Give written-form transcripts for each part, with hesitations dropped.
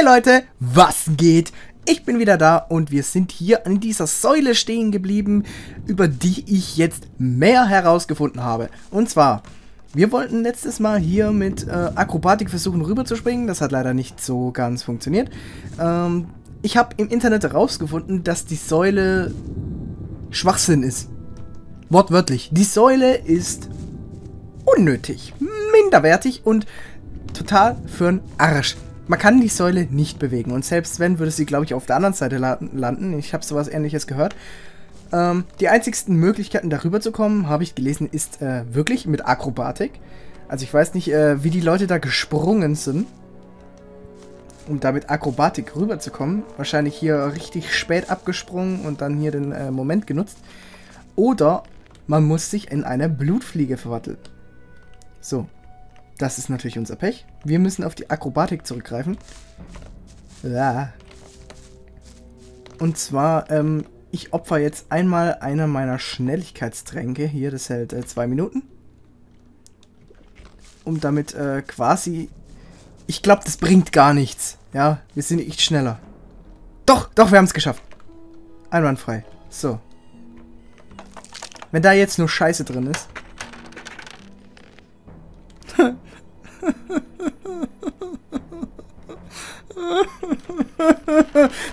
Hey Leute, was geht? Ich bin wieder da und wir sind hier an dieser Säule stehen geblieben, über die ich jetzt mehr herausgefunden habe. Und zwar, wir wollten letztes Mal hier mit Akrobatik versuchen rüberzuspringen, das hat leider nicht so ganz funktioniert. Ich habe im Internet herausgefunden, dass die Säule Schwachsinn ist. Wortwörtlich, die Säule ist unnötig, minderwertig und total für'n Arsch. Man kann die Säule nicht bewegen und selbst wenn, würde sie, glaube ich, auf der anderen Seite landen. Ich habe sowas Ähnliches gehört. Die einzigsten Möglichkeiten, darüber zu kommen, habe ich gelesen, ist wirklich mit Akrobatik. Also ich weiß nicht, wie die Leute da gesprungen sind, um da mit Akrobatik rüberzukommen. Wahrscheinlich hier richtig spät abgesprungen und dann hier den Moment genutzt. Oder man muss sich in eine Blutfliege verwandeln. So. Das ist natürlich unser Pech. Wir müssen auf die Akrobatik zurückgreifen. Ja. Und zwar, ich opfer jetzt einmal eine meiner Schnelligkeitstränke. Hier, das hält 2 Minuten. Um damit quasi... Ich glaube, das bringt gar nichts. Ja, wir sind echt schneller. Doch, wir haben es geschafft. Einwandfrei. So. Wenn da jetzt nur Scheiße drin ist...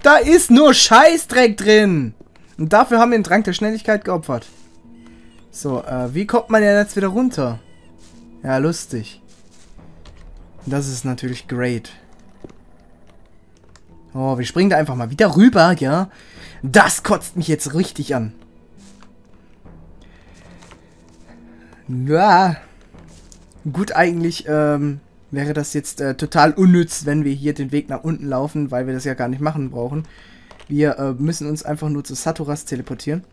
Da ist nur Scheißdreck drin. Und dafür haben wir den Drang der Schnelligkeit geopfert. So, wie kommt man denn jetzt wieder runter? Ja, lustig. Das ist natürlich great. Oh, wir springen da einfach mal wieder rüber, ja? Das kotzt mich jetzt richtig an. Ja. Gut, eigentlich wäre das jetzt total unnütz, wenn wir hier den Weg nach unten laufen, weil wir das ja gar nicht machen brauchen. Wir müssen uns einfach nur zu Saturas teleportieren.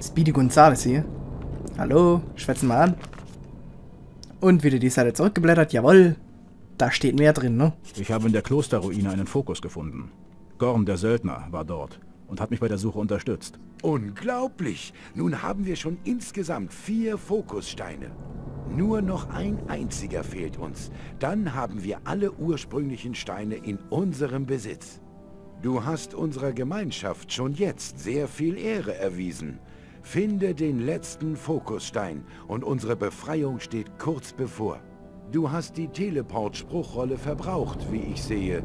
Speedy Gonzales hier. Hallo, schwätzen mal an. Und wieder die Seite zurückgeblättert, jawohl. Da steht mehr drin, ne? Ich habe in der Klosterruine einen Fokus gefunden. Gorm, der Söldner, war dort und hat mich bei der Suche unterstützt. Unglaublich! Nun haben wir schon insgesamt 4 Fokussteine. Nur noch ein einziger fehlt uns. Dann haben wir alle ursprünglichen Steine in unserem Besitz. Du hast unserer Gemeinschaft schon jetzt sehr viel Ehre erwiesen. Finde den letzten Fokusstein und unsere Befreiung steht kurz bevor. Du hast die Teleport-Spruchrolle verbraucht, wie ich sehe.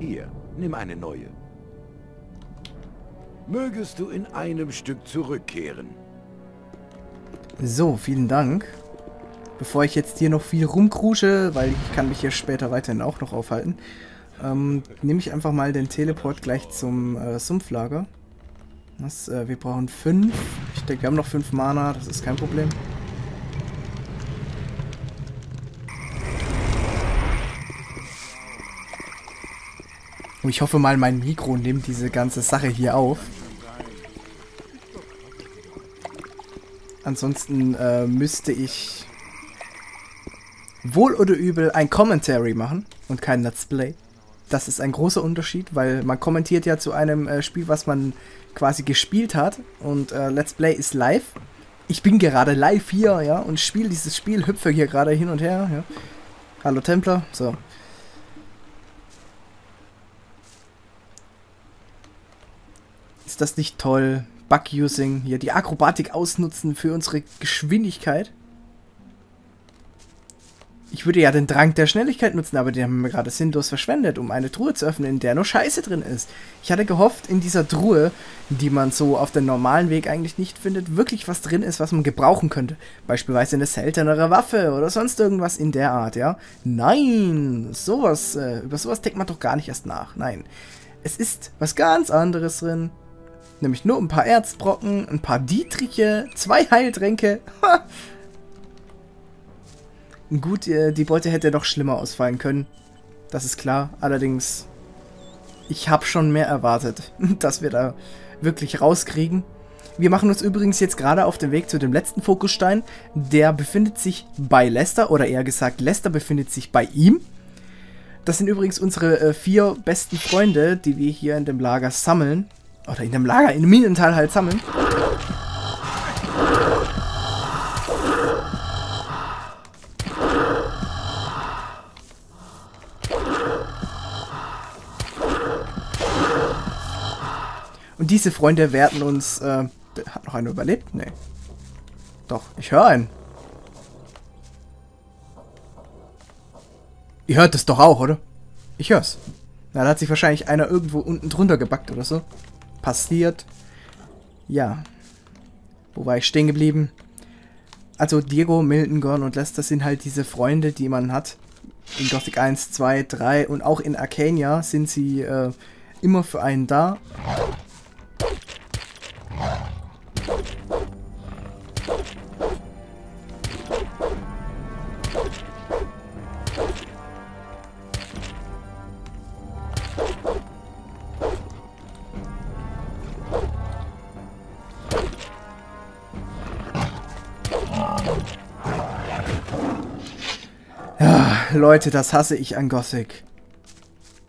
Hier, nimm eine neue. Mögest du in einem Stück zurückkehren. So, vielen Dank. Bevor ich jetzt hier noch viel rumkrusche, weil ich kann mich hier später weiterhin auch noch aufhalten, nehme ich einfach mal den Teleport gleich zum Sumpflager. Wir brauchen 5. Ich denke, wir haben noch 5 Mana, das ist kein Problem. Ich hoffe mal, mein Mikro nimmt diese ganze Sache hier auf. Ansonsten müsste ich wohl oder übel ein Commentary machen und kein Let's Play. Das ist ein großer Unterschied, weil man kommentiert ja zu einem Spiel, was man quasi gespielt hat. Und Let's Play ist live. Ich bin gerade live hier, ja, und spiele dieses Spiel, hüpfe hier gerade hin und her. Ja. Hallo Templer, so. Ist das nicht toll? Bug-Using. Hier die Akrobatik ausnutzen für unsere Geschwindigkeit. Ich würde ja den Drang der Schnelligkeit nutzen, aber den haben wir gerade sinnlos verschwendet, um eine Truhe zu öffnen, in der nur Scheiße drin ist. Ich hatte gehofft, in dieser Truhe, die man so auf dem normalen Weg eigentlich nicht findet, wirklich was drin ist, was man gebrauchen könnte. Beispielsweise eine seltenere Waffe oder sonst irgendwas in der Art, ja? Nein! Sowas, über sowas denkt man doch gar nicht erst nach. Nein. Es ist was ganz anderes drin. Nämlich nur ein paar Erzbrocken, ein paar Dietriche, 2 Heiltränke. Gut, die Beute hätte noch schlimmer ausfallen können. Das ist klar. Allerdings, ich habe schon mehr erwartet, dass wir da wirklich rauskriegen. Wir machen uns übrigens jetzt gerade auf den Weg zu dem letzten Fokusstein. Der befindet sich bei Lester, oder eher gesagt, Lester befindet sich bei ihm. Das sind übrigens unsere 4 besten Freunde, die wir hier in dem Lager sammeln. Oder in dem Minental halt sammeln. Und diese Freunde werden uns... hat noch einer überlebt? Nee. Doch, ich höre einen. Ihr hört es doch auch, oder? Ich hör's. Na, da hat sich wahrscheinlich einer irgendwo unten drunter gebackt oder so. Passiert. Ja. Wo war ich stehen geblieben? Also Diego, Milten, Gorm und Lester sind halt diese Freunde, die man hat. In Gothic 1, 2, 3 und auch in Arcania sind sie immer für einen da. Leute, das hasse ich an Gothic.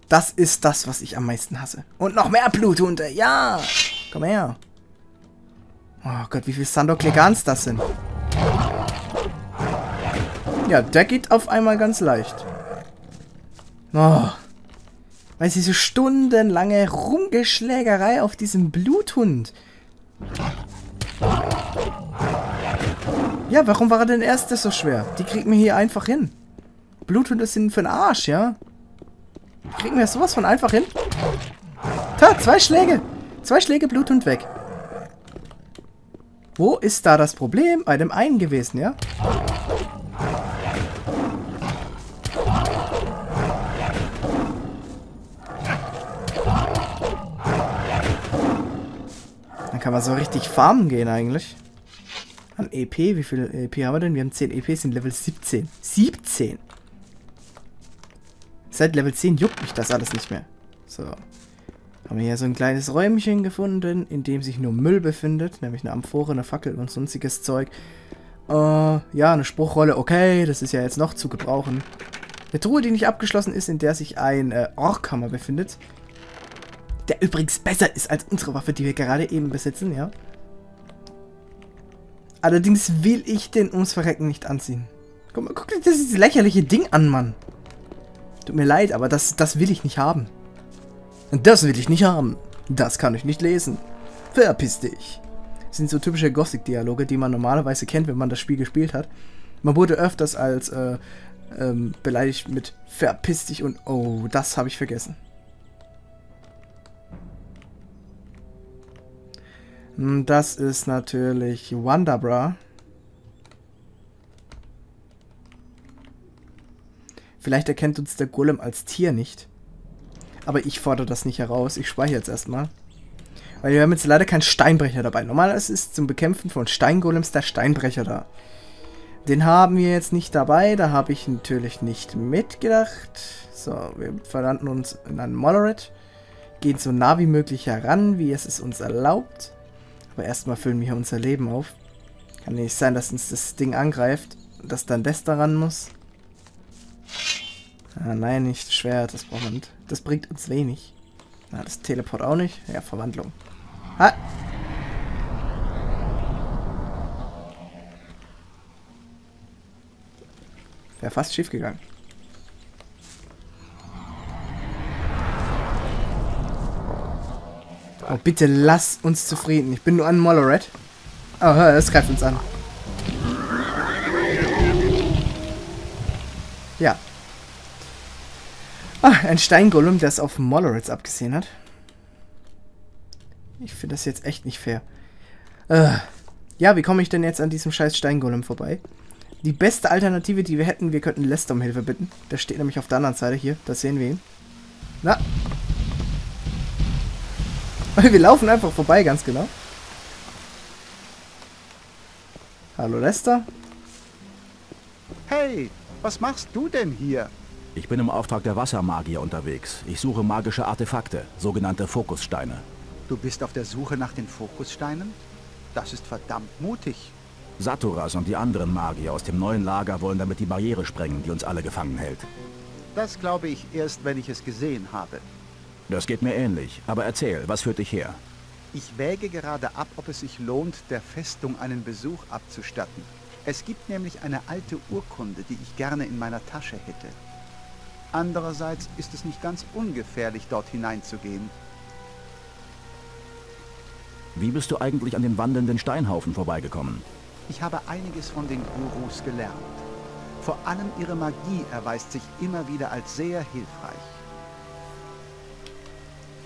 Das ist das, was ich am meisten hasse. Und noch mehr Bluthunde. Ja! Komm her. Oh Gott, wie viel Sandor-Klegans das sind. Ja, der geht auf einmal ganz leicht. Oh. Weil diese stundenlange Rumgeschlägerei auf diesem Bluthund. Ja, warum war er denn erstes so schwer? Die kriegt mir hier einfach hin. Bluthunde sind für den Arsch, ja? Kriegen wir sowas von einfach hin? Da, zwei Schläge! Zwei Schläge, Bluthund weg. Wo ist da das Problem? Bei dem einen gewesen, ja? Dann kann man so richtig farmen gehen eigentlich. An EP, wie viel EP haben wir denn? Wir haben 10 EP, sind Level 17. 17! Seit Level 10 juckt mich das alles nicht mehr. So. Haben wir hier so ein kleines Räumchen gefunden, in dem sich nur Müll befindet. Nämlich eine Amphore, eine Fackel und sonstiges Zeug. Ja, eine Spruchrolle. Okay, das ist ja jetzt noch zu gebrauchen. Eine Truhe, die nicht abgeschlossen ist, in der sich ein Orkhammer befindet. Der übrigens besser ist als unsere Waffe, die wir gerade eben besitzen, ja. Allerdings will ich den ums Verrecken nicht anziehen. Guck mal, guck dir das lächerliche Ding an, Mann. Tut mir leid, aber das will ich nicht haben. Das will ich nicht haben. Das kann ich nicht lesen. Verpiss dich. Das sind so typische Gothic-Dialoge, die man normalerweise kennt, wenn man das Spiel gespielt hat. Man wurde öfters als beleidigt mit Verpiss dich und oh, das habe ich vergessen. Das ist natürlich Wonderbra. Vielleicht erkennt uns der Golem als Tier nicht. Aber ich fordere das nicht heraus. Ich speichere jetzt erstmal. Weil wir haben jetzt leider keinen Steinbrecher dabei. Normalerweise ist zum Bekämpfen von Steingolems der Steinbrecher da. Den haben wir jetzt nicht dabei. Da habe ich natürlich nicht mitgedacht. So, wir verwandeln uns in einen Molleret. Gehen so nah wie möglich heran, wie es uns erlaubt. Aber erstmal füllen wir hier unser Leben auf. Kann nicht sein, dass uns das Ding angreift. Und dass dann das daran muss. Ah, nein, nicht schwer, das braucht man nicht. Das bringt uns wenig. Na, das Teleport auch nicht. Ja, Verwandlung. Ha! Wäre fast schief gegangen. Oh, bitte lass uns zufrieden. Ich bin nur ein Molleret. Oh, das greift uns an. Ja. Ah, ein Steingolem, der es auf Mollerets abgesehen hat. Ich finde das jetzt echt nicht fair. Ja, wie komme ich denn jetzt an diesem scheiß Steingolem vorbei? Die beste Alternative, die wir hätten, wir könnten Lester um Hilfe bitten. Der steht nämlich auf der anderen Seite hier. Das sehen wir ihn. Na. Wir laufen einfach vorbei, ganz genau. Hallo Lester. Hey, was machst du denn hier? Ich bin im Auftrag der Wassermagier unterwegs. Ich suche magische Artefakte, sogenannte Fokussteine. Du bist auf der Suche nach den Fokussteinen? Das ist verdammt mutig. Saturas und die anderen Magier aus dem neuen Lager wollen damit die Barriere sprengen, die uns alle gefangen hält. Das glaube ich erst, wenn ich es gesehen habe. Das geht mir ähnlich. Aber erzähl, was führt dich her? Ich wäge gerade ab, ob es sich lohnt, der Festung einen Besuch abzustatten. Es gibt nämlich eine alte Urkunde, die ich gerne in meiner Tasche hätte. Andererseits ist es nicht ganz ungefährlich, dort hineinzugehen. Wie bist du eigentlich an den wandelnden Steinhaufen vorbeigekommen? Ich habe einiges von den Gurus gelernt. Vor allem ihre Magie erweist sich immer wieder als sehr hilfreich.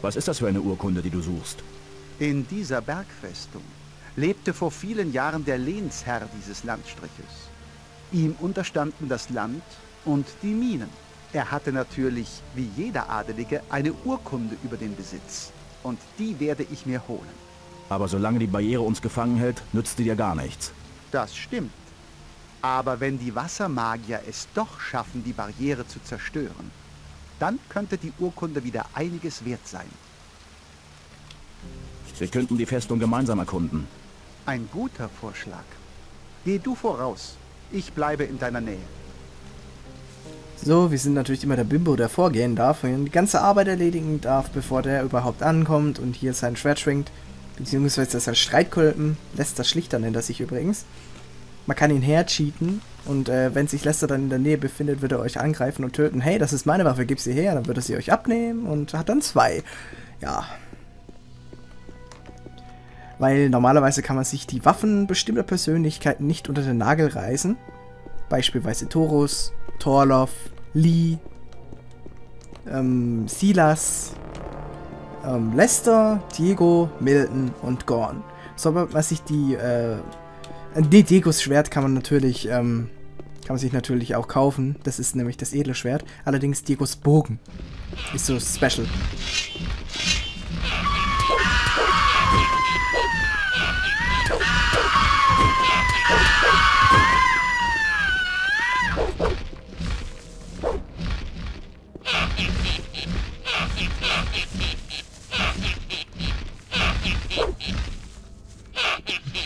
Was ist das für eine Urkunde, die du suchst? In dieser Bergfestung lebte vor vielen Jahren der Lehnsherr dieses Landstriches. Ihm unterstanden das Land und die Minen. Er hatte natürlich, wie jeder Adelige, eine Urkunde über den Besitz. Und die werde ich mir holen. Aber solange die Barriere uns gefangen hält, nützt sie dir gar nichts. Das stimmt. Aber wenn die Wassermagier es doch schaffen, die Barriere zu zerstören, dann könnte die Urkunde wieder einiges wert sein. Wir könnten die Festung gemeinsam erkunden. Ein guter Vorschlag. Geh du voraus. Ich bleibe in deiner Nähe. So, wir sind natürlich immer der Bimbo, der vorgehen darf und die ganze Arbeit erledigen darf, bevor der überhaupt ankommt und hier sein Schwert schwingt. Beziehungsweise das als Streitkolben. Lester schlichter nennt er sich übrigens. Man kann ihn hercheaten und wenn sich Lester dann in der Nähe befindet, wird er euch angreifen und töten. Hey, das ist meine Waffe, gib sie her. Dann wird er sie euch abnehmen und hat dann zwei. Ja. Weil normalerweise kann man sich die Waffen bestimmter Persönlichkeiten nicht unter den Nagel reißen. Beispielsweise Torus, Torloff, Lee, Silas, Lester, Diego, Milten und Gorm. Sobald man sich die Diegos Schwert kann man natürlich auch kaufen. Das ist nämlich das edle Schwert. Allerdings Diegos Bogen ist so special.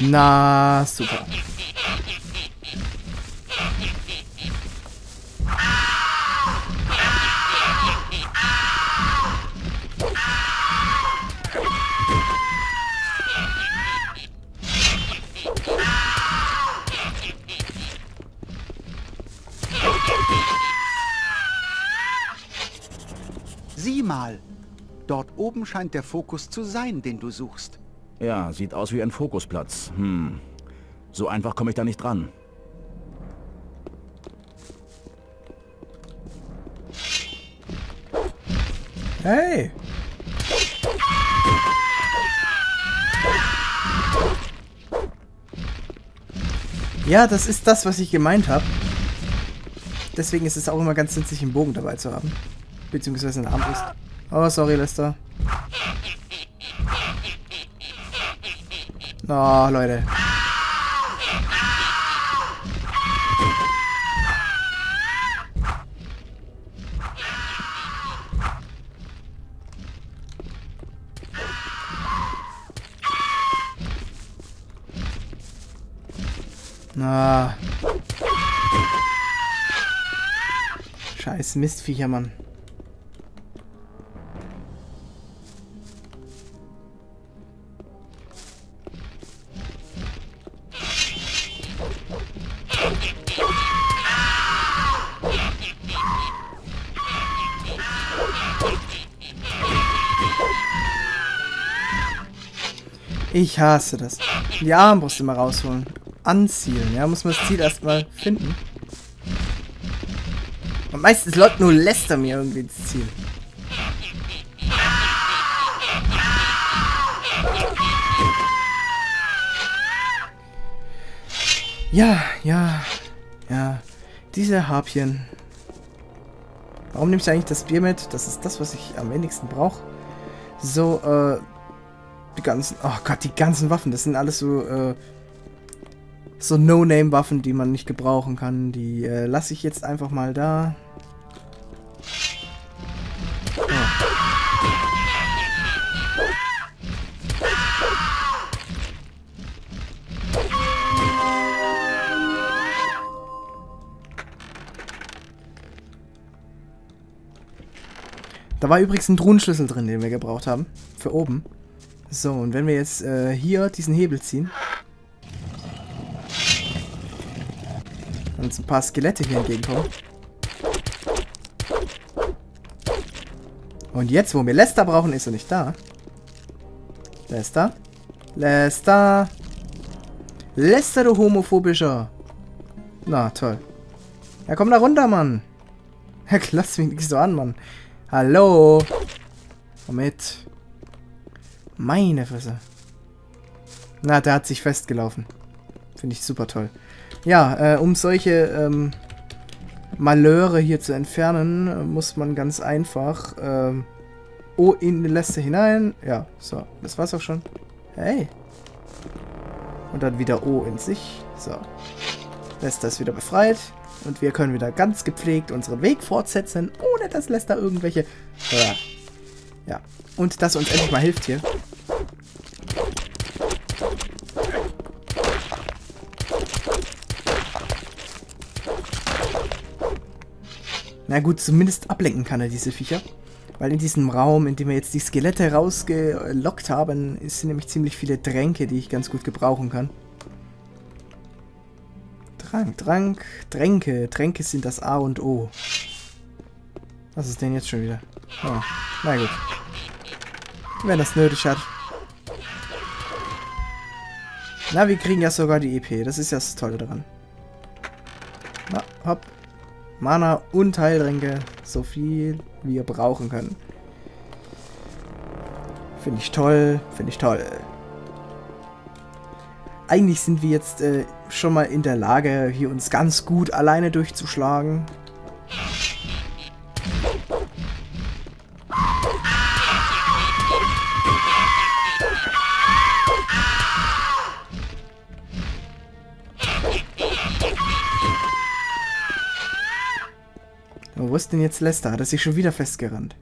Na, super. Sieh mal, dort oben scheint der Fokus zu sein, den du suchst. Ja, sieht aus wie ein Fokusplatz. Hm. So einfach komme ich da nicht dran. Hey! Ja, das ist das, was ich gemeint habe. Deswegen ist es auch immer ganz nützlich, einen Bogen dabei zu haben. Beziehungsweise eine Armbrust. Oh, sorry, Lester. Na, Leute. Na. Scheiß Mistviecher, Mann. Ich hasse das. Die Armbrust immer rausholen. Anzielen, ja, muss man das Ziel erstmal finden. Und meistens läuft nur Lester mir irgendwie ins Ziel. Ja. Diese Harpien. Warum nehme ich eigentlich das Bier mit? Das ist das, was ich am wenigsten brauche. So, die ganzen, oh Gott, die ganzen Waffen, das sind alles so, so No-Name-Waffen, die man nicht gebrauchen kann. Die lasse ich jetzt einfach mal da. Oh. Da war übrigens ein Truhenschlüssel drin, den wir gebraucht haben. Für oben. So, und wenn wir jetzt hier diesen Hebel ziehen, dann sind ein paar Skelette hier entgegenkommen. Und jetzt, wo wir Lester brauchen, ist er nicht da. Lester, Lester! Lester, du homophobischer! Na, toll. Ja, komm da runter, Mann! Ja, klasse, wie gehst du an, Mann? Hallo! Komm mit! Meine Fresse! Na, der hat sich festgelaufen. Finde ich super toll. Ja, um solche Malheure hier zu entfernen, muss man ganz einfach oh, in den Lester hinein. Ja, so. Das war's auch schon. Hey! Und dann wieder O in sich. So. Lester ist wieder befreit. Und wir können wieder ganz gepflegt unseren Weg fortsetzen, ohne dass Lester irgendwelche... Ja. Und dass er uns endlich mal hilft hier. Na gut, zumindest ablenken kann er diese Viecher. Weil in diesem Raum, in dem wir jetzt die Skelette rausgelockt haben, sind nämlich ziemlich viele Tränke, die ich ganz gut gebrauchen kann. Tränke. Tränke sind das A und O. Was ist denn jetzt schon wieder? Oh, na gut. Wenn das nötig hat. Na, wir kriegen ja sogar die EP. Das ist ja das Tolle daran. Na, hopp. Mana und Heiltränke. So viel wir brauchen können. Finde ich toll. Finde ich toll. Eigentlich sind wir jetzt schon mal in der Lage, hier uns ganz gut alleine durchzuschlagen. Aber wo ist denn jetzt Lester? Hat er sich schon wieder festgerannt?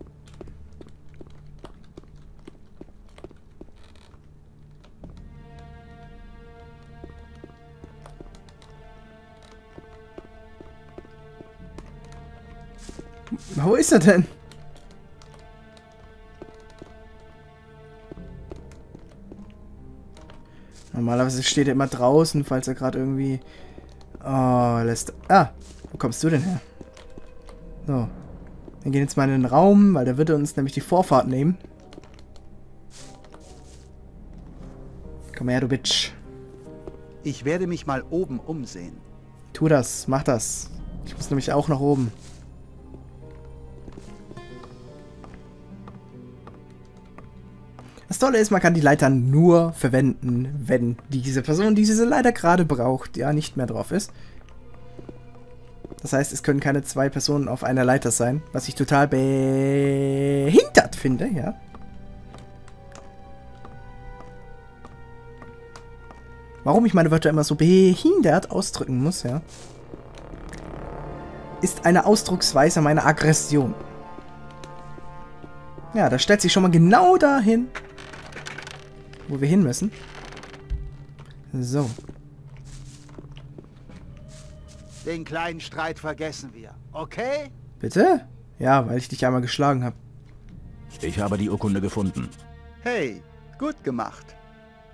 Wo ist er denn? Normalerweise steht er immer draußen, falls er gerade irgendwie... Oh, Lester. Ah, wo kommst du denn her? So. Wir gehen jetzt mal in den Raum, weil der wird uns nämlich die Vorfahrt nehmen. Komm her, du Bitch. Ich werde mich mal oben umsehen. Tu das, mach das. Ich muss nämlich auch nach oben. Das Tolle ist, man kann die Leitern nur verwenden, wenn diese Person, die diese Leiter gerade braucht, ja nicht mehr drauf ist. Das heißt, es können keine zwei Personen auf einer Leiter sein, was ich total behindert finde, ja. Warum ich meine Wörter immer so behindert ausdrücken muss, ja, ist eine Ausdrucksweise meiner Aggression. Ja, da stellt sich schon mal genau dahin, wo wir hin müssen. So. Den kleinen Streit vergessen wir, okay? Bitte? Ja, weil ich dich einmal geschlagen habe. Ich habe die Urkunde gefunden. Hey, gut gemacht.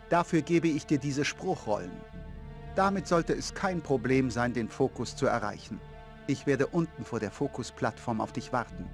Dafür gebe ich dir diese Spruchrollen. Damit sollte es kein Problem sein, den Fokus zu erreichen. Ich werde unten vor der Fokusplattform auf dich warten.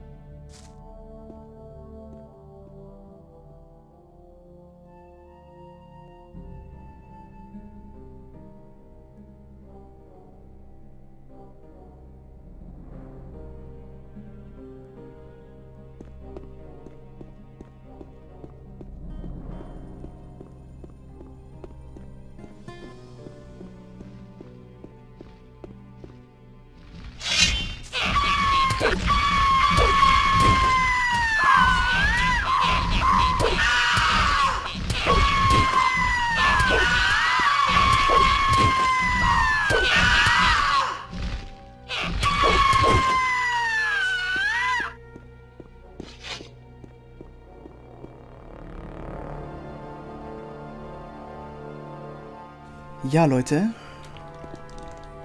Ja, Leute,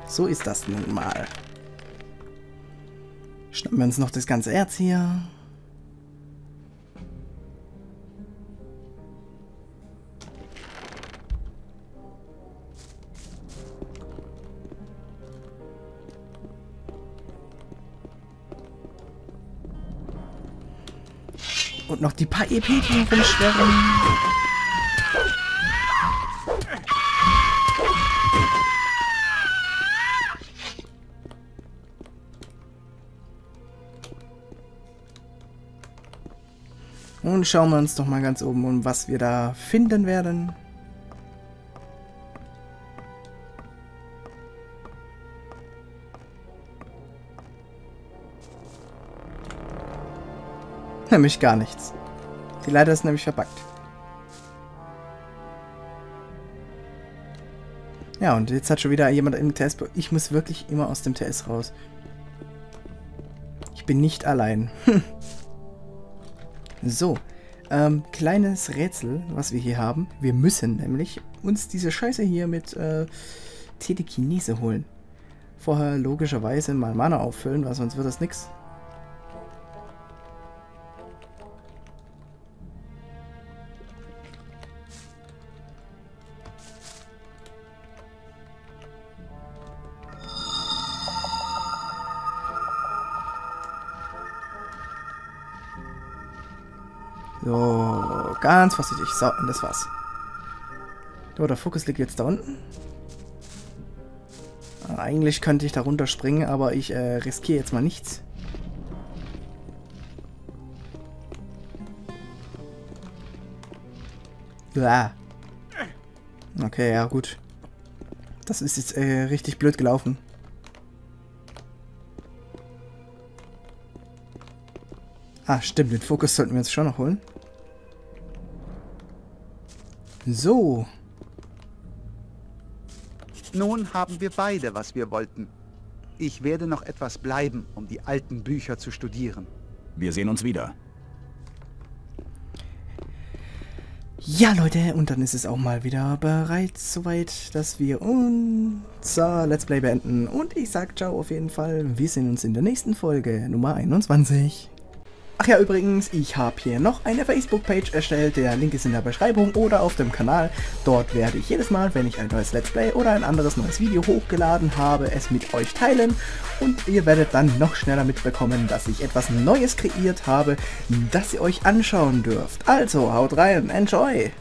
so ist das nun mal. Schnappen wir uns noch das ganze Erz hier. Und noch die paar EP, die rumschwirren. Nun schauen wir uns doch mal ganz oben um, was wir da finden werden. Nämlich gar nichts. Die Leiter ist nämlich verpackt. Ja, und jetzt hat schon wieder jemand im TS... Ich muss wirklich immer aus dem TS raus. Ich bin nicht allein. So, kleines Rätsel, was wir hier haben. Wir müssen nämlich uns diese Scheiße hier mit Telekinese holen. Vorher logischerweise mal Mana auffüllen, weil sonst wird das nix. So, ganz vorsichtig. So, und das war's. So, der Fokus liegt jetzt da unten. Eigentlich könnte ich da runterspringen, aber ich riskiere jetzt mal nichts. Ja. Okay, ja gut. Das ist jetzt richtig blöd gelaufen. Ah, stimmt, den Fokus sollten wir uns schon noch holen. So. Nun haben wir beide, was wir wollten. Ich werde noch etwas bleiben, um die alten Bücher zu studieren. Wir sehen uns wieder. Ja, Leute, und dann ist es auch mal wieder bereits soweit, dass wir unser Let's Play beenden. Und ich sag ciao auf jeden Fall. Wir sehen uns in der nächsten Folge, Nummer 21. Ach ja, übrigens, ich habe hier noch eine Facebook-Page erstellt, der Link ist in der Beschreibung oder auf dem Kanal. Dort werde ich jedes Mal, wenn ich ein neues Let's Play oder ein anderes neues Video hochgeladen habe, es mit euch teilen. Und ihr werdet dann noch schneller mitbekommen, dass ich etwas Neues kreiert habe, das ihr euch anschauen dürft. Also, haut rein, enjoy!